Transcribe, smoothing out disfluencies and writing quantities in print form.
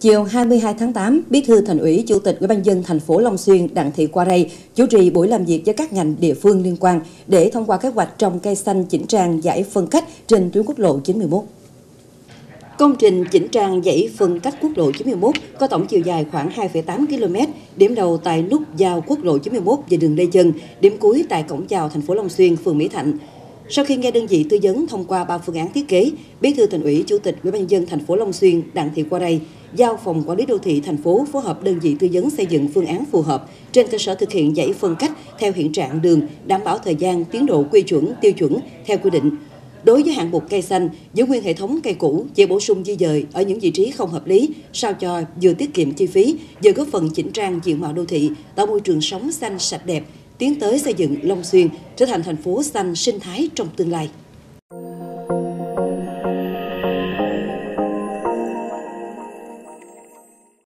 Chiều 22 tháng 8, Bí thư Thành ủy, Chủ tịch Ủy ban nhân dân thành phố Long Xuyên Đặng Thị Quarray chủ trì buổi làm việc với các ngành địa phương liên quan để thông qua kế hoạch trồng cây xanh chỉnh trang dải phân cách trên tuyến quốc lộ 91. Công trình chỉnh trang dãy phân cách quốc lộ 91 có tổng chiều dài khoảng 2,8 km, điểm đầu tại nút giao quốc lộ 91 về đường Lê Dân, điểm cuối tại cổng chào thành phố Long Xuyên, phường Mỹ Thạnh. Sau khi nghe đơn vị tư vấn thông qua 3 phương án thiết kế, Bí thư Thành ủy, Chủ tịch Ủy ban nhân dân thành phố Long Xuyên Đặng Thị Quarray giao Phòng Quản lý đô thị thành phố phối hợp đơn vị tư vấn xây dựng phương án phù hợp trên cơ sở thực hiện dãy phân cách theo hiện trạng đường, đảm bảo thời gian, tiến độ, quy chuẩn, tiêu chuẩn theo quy định. Đối với hạng mục cây xanh, giữ nguyên hệ thống cây cũ, chỉ bổ sung di dời ở những vị trí không hợp lý, sao cho vừa tiết kiệm chi phí, vừa góp phần chỉnh trang diện mạo đô thị, tạo môi trường sống xanh sạch đẹp, tiến tới xây dựng Long Xuyên trở thành thành phố xanh sinh thái trong tương lai.